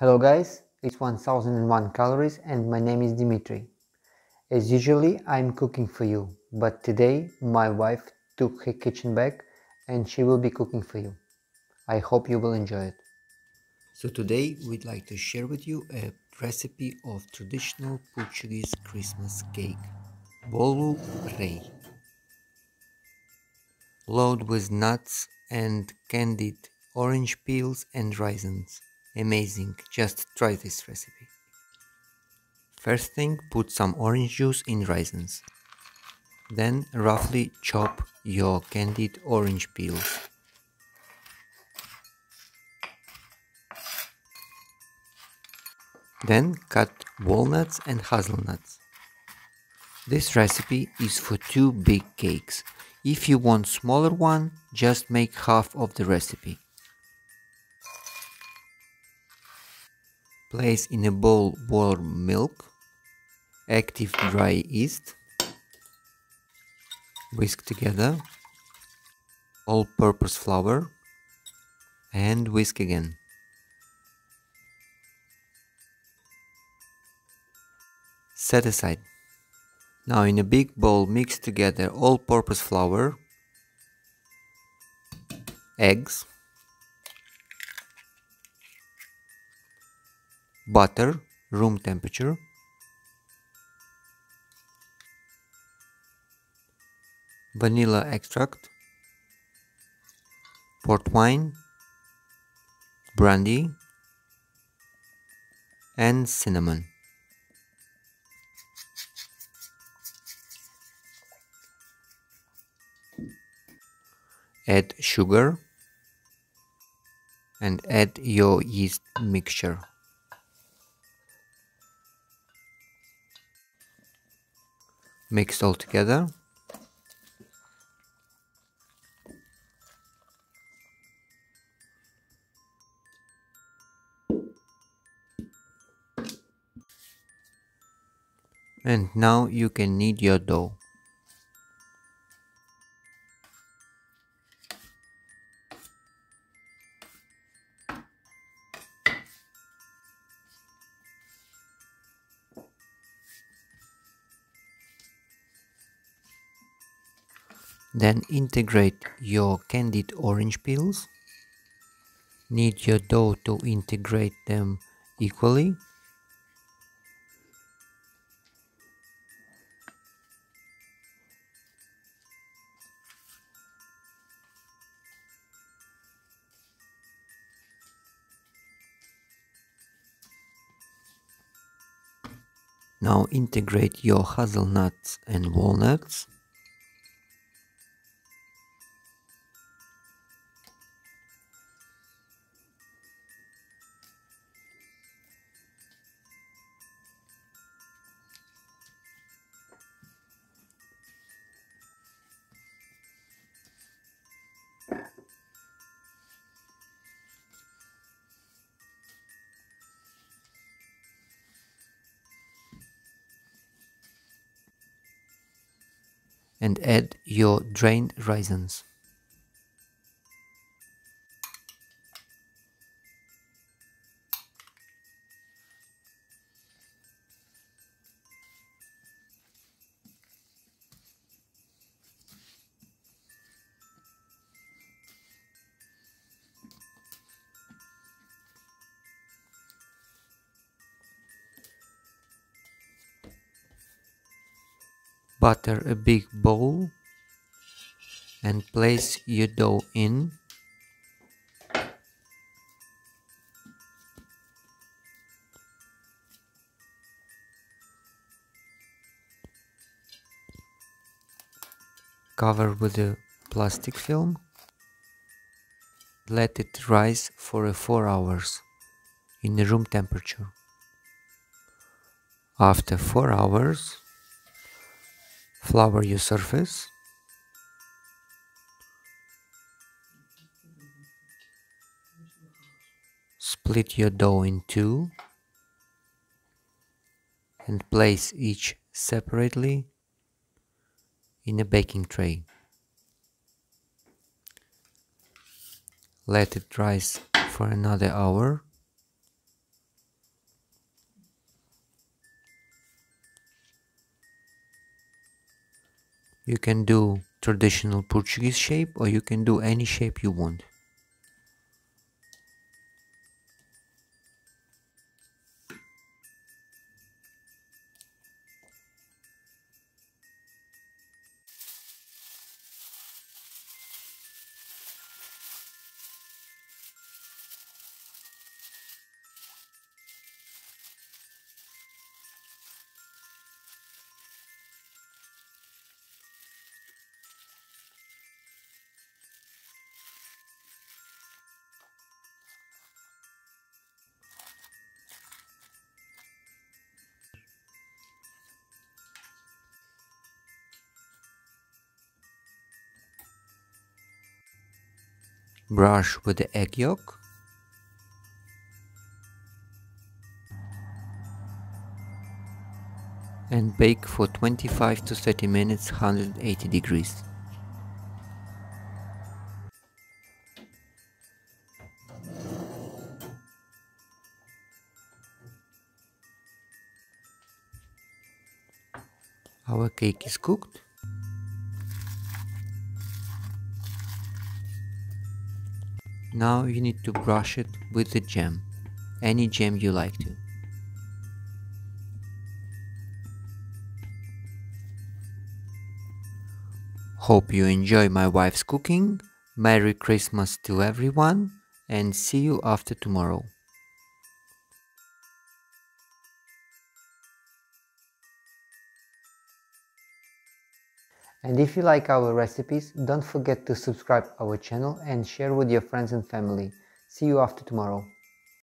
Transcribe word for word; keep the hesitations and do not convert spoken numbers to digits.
Hello guys, it's one thousand one Calories and my name is Dimitri. As usually I'm cooking for you, but today my wife took her kitchen back and she will be cooking for you. I hope you will enjoy it. So today we'd like to share with you a recipe of traditional Portuguese Christmas cake, Bolo Rei. Load with nuts and candied orange peels and raisins. Amazing, just try this recipe. First thing, put some orange juice in raisins. Then roughly chop your candied orange peels. Then cut walnuts and hazelnuts. This recipe is for two big cakes. If you want smaller one, just make half of the recipe. Place in a bowl warm milk, active dry yeast, whisk together, all-purpose flour, and whisk again. Set aside. Now in a big bowl mix together all-purpose flour, eggs, butter, room temperature, vanilla extract, port wine, brandy, and cinnamon. Add sugar and add your yeast mixture. Mix all together. And now you can knead your dough. Then integrate your candied orange peels. Knead your dough to integrate them equally. Now integrate your hazelnuts and walnuts. And add your drained raisins. Butter a big bowl and place your dough in. Cover with a plastic film. Let it rise for four hours in the room temperature. After four hours, flour your surface . Split your dough in two and place each separately in a baking tray . Let it rise for another hour You can do traditional Portuguese shape, or you can do any shape you want. Brush with the egg yolk. And bake for twenty-five to thirty minutes, one hundred eighty degrees. Our cake is cooked. Now you need to brush it with the jam, any jam you like to. Hope you enjoy my wife's cooking. Merry Christmas to everyone, and see you after tomorrow. And if you like our recipes, don't forget to subscribe our channel and share with your friends and family. See you after tomorrow.